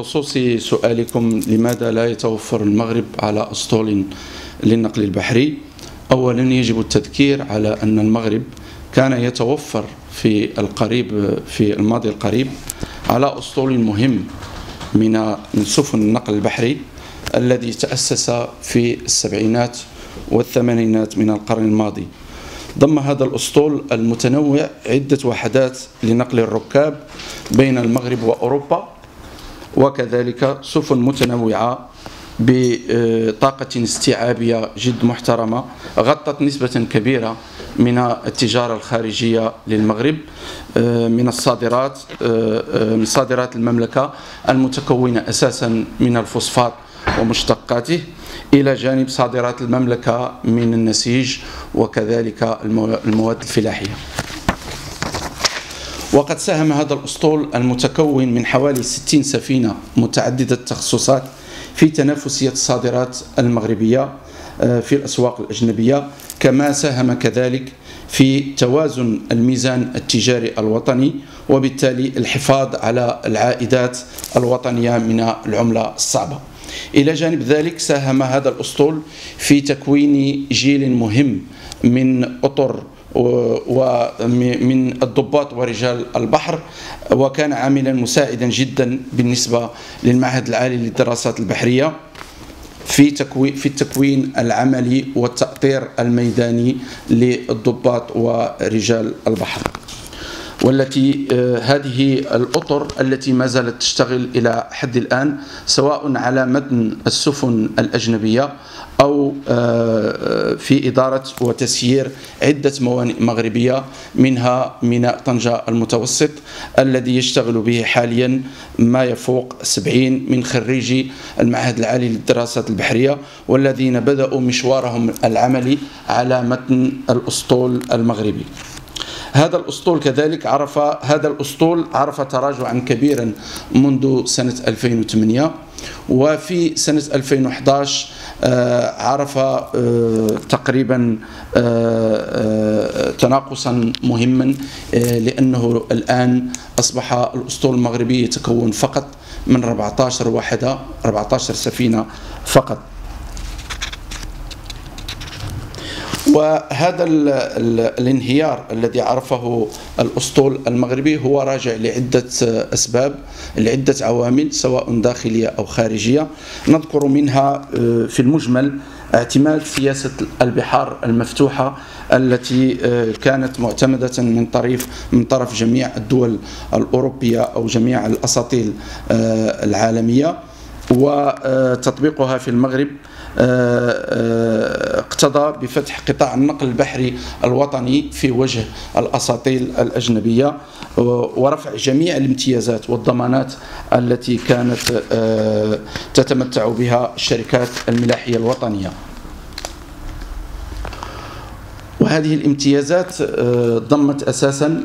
بخصوص سؤالكم لماذا لا يتوفر المغرب على أسطول للنقل البحري، أولا يجب التذكير على أن المغرب كان يتوفر في الماضي القريب على أسطول مهم من سفن النقل البحري الذي تأسس في السبعينات والثمانينات من القرن الماضي. ضم هذا الأسطول المتنوع عدة وحدات لنقل الركاب بين المغرب وأوروبا، وكذلك سفن متنوعة بطاقة استيعابية جد محترمة غطت نسبة كبيرة من التجارة الخارجية للمغرب من صادرات المملكة المتكونة أساسا من الفوسفات ومشتقاته، إلى جانب صادرات المملكة من النسيج وكذلك المواد الفلاحية. وقد ساهم هذا الأسطول المتكون من حوالي 60 سفينة متعددة التخصصات في تنافسية الصادرات المغربية في الأسواق الأجنبية، كما ساهم كذلك في توازن الميزان التجاري الوطني وبالتالي الحفاظ على العائدات الوطنية من العملة الصعبة. إلى جانب ذلك ساهم هذا الأسطول في تكوين جيل مهم من أطر ومن الضباط ورجال البحر، وكان عاملا مساعدا جدا بالنسبة للمعهد العالي للدراسات البحرية في التكوين العملي والتأطير الميداني للضباط ورجال البحر، والتي هذه الأطر التي ما زالت تشتغل إلى حد الآن سواء على متن السفن الأجنبية أو في إدارة وتسيير عدة موانئ مغربية، منها ميناء طنجة المتوسط الذي يشتغل به حاليا ما يفوق 70 من خريجي المعهد العالي للدراسات البحرية، والذين بدأوا مشوارهم العملي على متن الأسطول المغربي. هذا الأسطول عرف تراجعا كبيرا منذ سنة 2008، وفي سنة 2011 عرف تقريبا تناقصا مهما، لأنه الآن أصبح الأسطول المغربي يتكون فقط من 14 سفينة فقط. وهذا الانهيار الذي عرفه الأسطول المغربي هو راجع لعدة أسباب، لعدة عوامل سواء داخلية أو خارجية، نذكر منها في المجمل اعتماد سياسة البحار المفتوحة التي كانت معتمدة من طرف جميع الدول الأوروبية أو جميع الأساطيل العالمية، وتطبيقها في المغرب اقتضى بفتح قطاع النقل البحري الوطني في وجه الأساطيل الأجنبية، ورفع جميع الامتيازات والضمانات التي كانت تتمتع بها الشركات الملاحية الوطنية. وهذه الامتيازات ضمت أساسا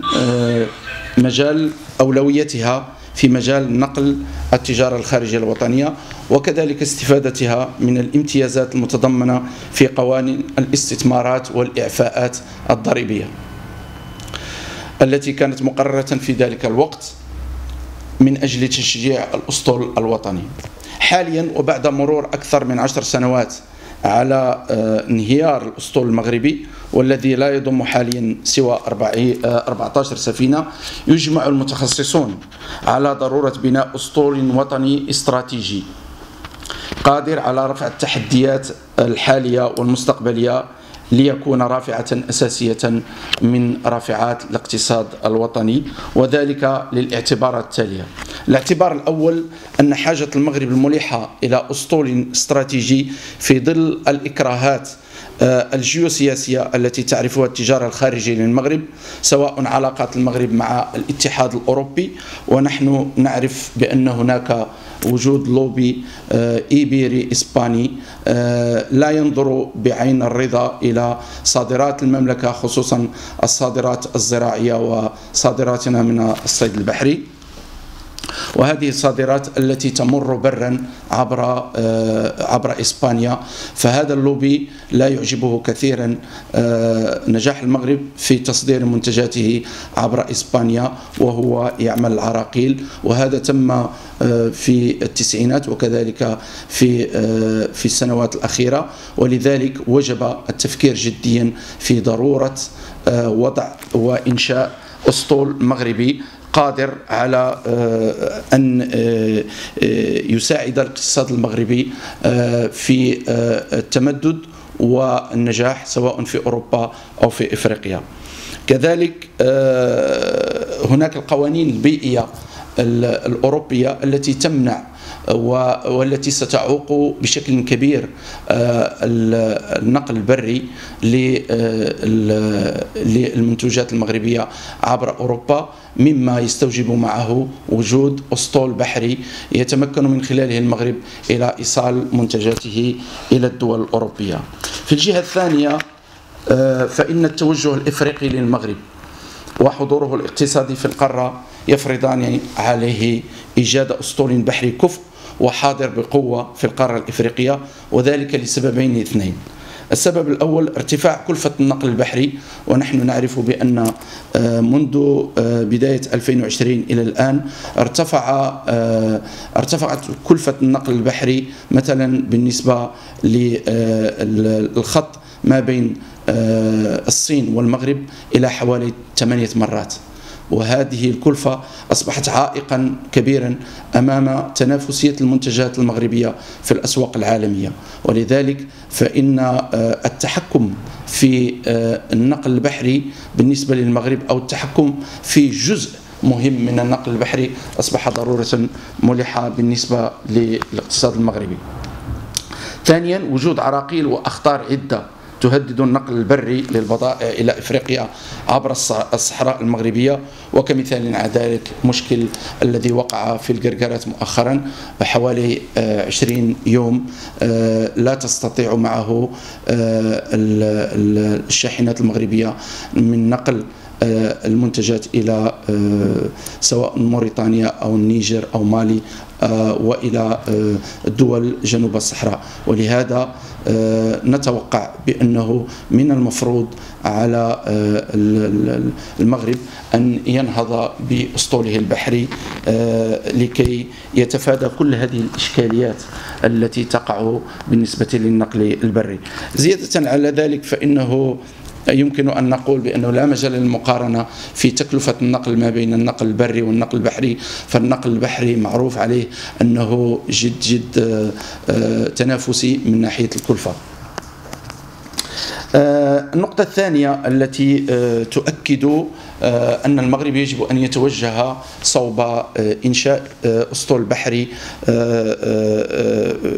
مجال أولويتها في مجال نقل التجارة الخارجية الوطنية، وكذلك استفادتها من الامتيازات المتضمنة في قوانين الاستثمارات والإعفاءات الضريبية التي كانت مقررة في ذلك الوقت من أجل تشجيع الأسطول الوطني. حاليا وبعد مرور أكثر من 10 سنوات على انهيار الأسطول المغربي والذي لا يضم حاليا سوى 14 سفينة، يجمع المتخصصون على ضرورة بناء أسطول وطني استراتيجي قادر على رفع التحديات الحالية والمستقبلية ليكون رافعة أساسية من رافعات الاقتصاد الوطني، وذلك للاعتبارات التالية. الاعتبار الأول أن حاجة المغرب الملحة إلى أسطول استراتيجي في ظل الإكراهات الجيوسياسية التي تعرفها التجارة الخارجية للمغرب، سواء علاقات المغرب مع الاتحاد الأوروبي، ونحن نعرف بأن هناك وجود لوبي إيبيري إسباني لا ينظر بعين الرضا إلى صادرات المملكة، خصوصا الصادرات الزراعية وصادراتنا من الصيد البحري. وهذه الصادرات التي تمر برا عبر إسبانيا، فهذا اللوبي لا يعجبه كثيرا نجاح المغرب في تصدير منتجاته عبر إسبانيا وهو يعمل العراقيل، وهذا تم في التسعينات وكذلك في السنوات الأخيرة، ولذلك وجب التفكير جديا في ضرورة وضع وإنشاء أسطول مغربي قادر على أن يساعد الاقتصاد المغربي في التمدد والنجاح سواء في أوروبا أو في إفريقيا. كذلك هناك القوانين البيئية الأوروبية التي تمنع والتي ستعوق بشكل كبير النقل البري للمنتوجات المغربية عبر أوروبا، مما يستوجب معه وجود أسطول بحري يتمكن من خلاله المغرب إلى إيصال منتجاته إلى الدول الأوروبية. في الجهة الثانية فإن التوجه الإفريقي للمغرب وحضوره الاقتصادي في القارة يفرضان عليه إيجاد أسطول بحري كفء وحاضر بقوة في القارة الإفريقية، وذلك لسببين اثنين. السبب الأول ارتفاع كلفة النقل البحري، ونحن نعرف بأن منذ بداية 2020 إلى الآن ارتفعت كلفة النقل البحري مثلا بالنسبة للخط ما بين الصين والمغرب إلى حوالي 8 مرات، وهذه الكلفة أصبحت عائقا كبيرا أمام تنافسية المنتجات المغربية في الأسواق العالمية، ولذلك فإن التحكم في النقل البحري بالنسبة للمغرب أو التحكم في جزء مهم من النقل البحري أصبح ضرورة ملحة بالنسبة للاقتصاد المغربي. ثانيا وجود عراقيل وأخطار عدة تهدد النقل البري للبضائع إلى إفريقيا عبر الصحراء المغربية، وكمثال على ذلك مشكل الذي وقع في الجرجرات مؤخرا حوالي 20 يوم لا تستطيع معه الشاحنات المغربية من نقل المنتجات إلى سواء موريتانيا أو النيجر أو مالي وإلى الدول جنوب الصحراء، ولهذا نتوقع بأنه من المفروض على المغرب أن ينهض بأسطوله البحري لكي يتفادى كل هذه الإشكاليات التي تقع بالنسبة للنقل البري. زيادة على ذلك فإنه يمكن أن نقول بأنه لا مجال للمقارنة في تكلفة النقل ما بين النقل البري والنقل البحري، فالنقل البحري معروف عليه أنه جد تنافسي من ناحية الكلفة. النقطة الثانية التي تؤكد أن المغرب يجب أن يتوجه صوب إنشاء أسطول بحري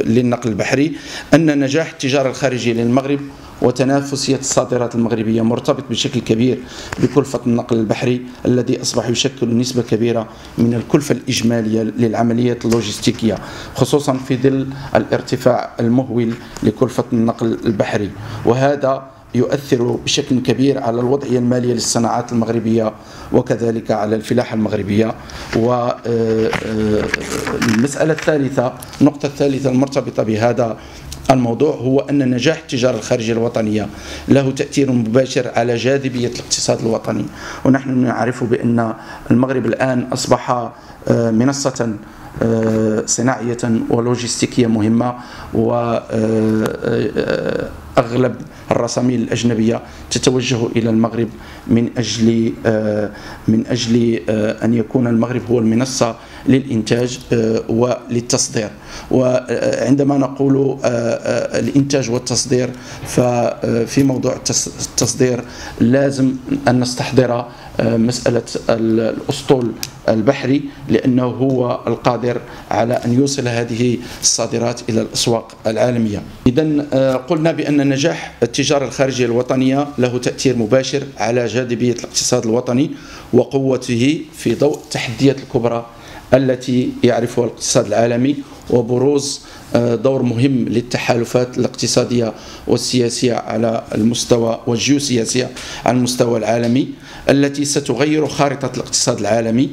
للنقل البحري أن نجاح التجارة الخارجية للمغرب وتنافسية الصادرات المغربية مرتبط بشكل كبير بكلفة النقل البحري الذي أصبح يشكل نسبة كبيرة من الكلفة الإجمالية للعمليات اللوجستيكية، خصوصا في ظل الارتفاع المهول لكلفة النقل البحري، وهذا يؤثر بشكل كبير على الوضعية المالية للصناعات المغربية وكذلك على الفلاحة المغربية. والمسألة الثالثة، النقطة الثالثة المرتبطة بهذا الموضوع هو أن نجاح التجارة الخارجية الوطنية له تأثير مباشر على جاذبية الاقتصاد الوطني، ونحن نعرف بأن المغرب الآن أصبح منصة صناعية ولوجستيكية مهمة، وأغلب الرسامين الأجنبية تتوجه إلى المغرب من أجل أن يكون المغرب هو المنصة للإنتاج وللتصدير. وعندما نقول الإنتاج والتصدير ففي موضوع التصدير لازم أن نستحضر مسألة الأسطول البحري لأنه هو القادر على أن يوصل هذه الصادرات إلى الأسواق العالمية. إذن قلنا بأن نجاح التجارة الخارجية الوطنية له تأثير مباشر على جاذبية الاقتصاد الوطني وقوته في ضوء التحديات الكبرى التي يعرفها الاقتصاد العالمي وبروز دور مهم للتحالفات الاقتصادية والسياسية على المستوى والجيوسياسية على المستوى العالمي، التي ستغير خارطة الاقتصاد العالمي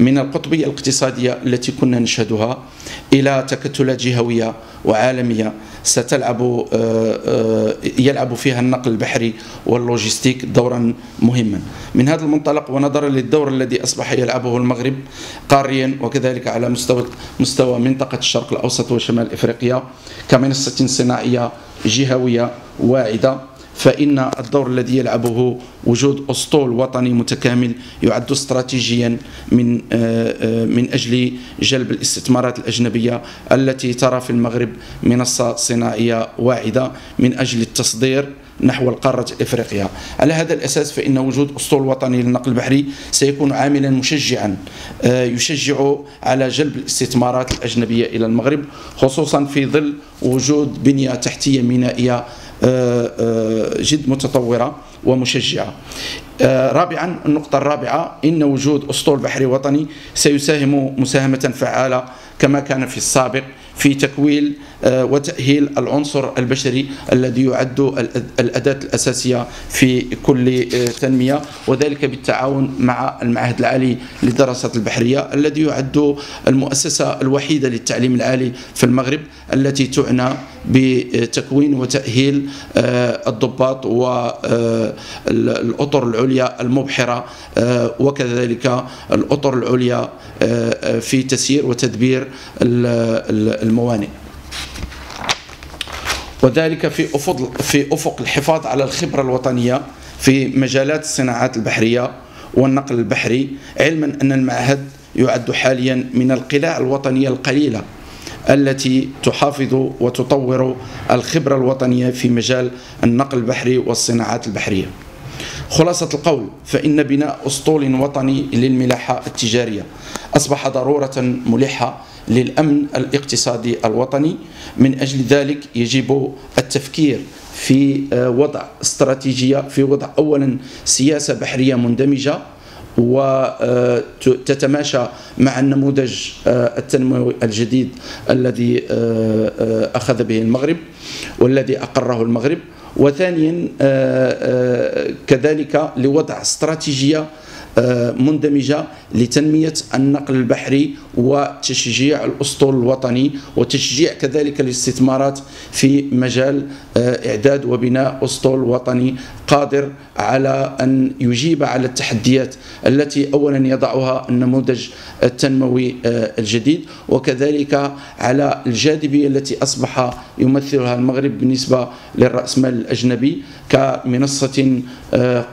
من القطبية الاقتصادية التي كنا نشهدها إلى تكتلات جهوية وعالمية يلعب فيها النقل البحري واللوجستيك دورا مهما. من هذا المنطلق ونظرا للدور الذي أصبح يلعبه المغرب قاريا وكذلك على مستوى منطقة الشرق الأوسط وشمال إفريقيا كمنصة صناعية جهوية واعدة، فإن الدور الذي يلعبه وجود أسطول وطني متكامل يعد استراتيجيا من أجل جلب الاستثمارات الأجنبية التي ترى في المغرب منصة صناعية واعدة من أجل التصدير نحو القارة الإفريقية. على هذا الأساس فإن وجود أسطول وطني للنقل البحري سيكون عاملا مشجعا يشجع على جلب الاستثمارات الأجنبية إلى المغرب، خصوصا في ظل وجود بنية تحتية مينائية جد متطورة ومشجعة. رابعا، النقطة الرابعة، إن وجود أسطول بحري وطني سيساهم مساهمة فعالة كما كان في السابق في تكويل وتأهيل العنصر البشري الذي يعد الأداة الأساسية في كل تنمية، وذلك بالتعاون مع المعهد العالي للدراسات البحرية الذي يعد المؤسسة الوحيدة للتعليم العالي في المغرب التي تعنى بتكوين وتأهيل الضباط والأطر العليا المبحرة وكذلك الأطر العليا في تسيير وتدبير الموانئ، وذلك في أفق الحفاظ على الخبرة الوطنية في مجالات الصناعات البحرية والنقل البحري، علما أن المعهد يعد حاليا من القلاع الوطنية القليلة التي تحافظ وتطور الخبرة الوطنية في مجال النقل البحري والصناعات البحرية. خلاصة القول، فإن بناء أسطول وطني للملاحة التجارية أصبح ضرورة ملحة للأمن الاقتصادي الوطني. من أجل ذلك يجب التفكير في وضع استراتيجية، في وضع أولا سياسة بحرية مندمجة وتتماشى مع النموذج التنموي الجديد الذي أخذ به المغرب والذي أقره المغرب، وثانيا كذلك لوضع استراتيجية مندمجة لتنمية النقل البحري وتشجيع الأسطول الوطني وتشجيع كذلك الاستثمارات في مجال إعداد وبناء أسطول وطني قادر على أن يجيب على التحديات التي أولا يضعها النموذج التنموي الجديد، وكذلك على الجاذبية التي أصبح يمثلها المغرب بالنسبة للرأسمال الأجنبي كمنصة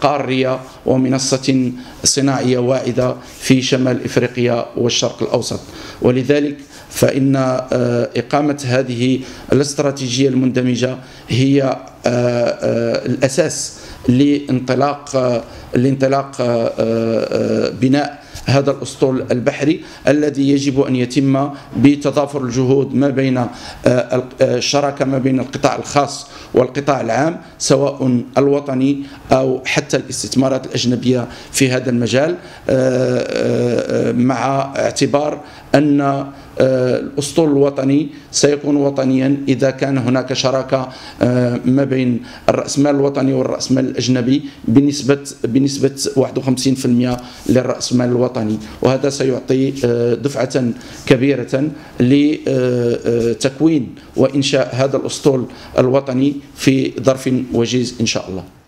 قارية ومنصة صناعية واعدة في شمال إفريقيا والشرق الأوسط. ولذلك فإن إقامة هذه الاستراتيجية المندمجة هي الأساس لانطلاق بناء هذا الأسطول البحري الذي يجب أن يتم بتضافر الجهود ما بين الشراكة ما بين القطاع الخاص والقطاع العام سواء الوطني أو حتى الاستثمارات الأجنبية في هذا المجال، مع اعتبار أن الأسطول الوطني سيكون وطنيا إذا كان هناك شراكة ما بين الرأسمال الوطني والرأسمال الأجنبي بنسبة 51% للرأسمال الوطني، وهذا سيعطي دفعة كبيرة لتكوين وإنشاء هذا الأسطول الوطني في ظرف وجيز إن شاء الله.